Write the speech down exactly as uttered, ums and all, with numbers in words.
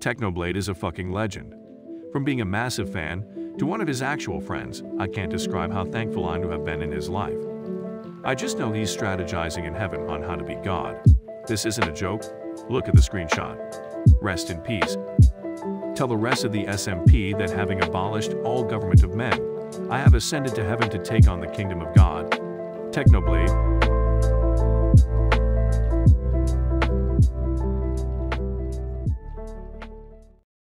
Technoblade is a fucking legend. From being a massive fan to one of his actual friends, I can't describe how thankful I'm to have been in his life. I just know he's strategizing in heaven on how to be God. This isn't a joke. Look at the screenshot. Rest in peace. Tell the rest of the S M P that having abolished all government of men, I have ascended to heaven to take on the kingdom of God. Technoblade.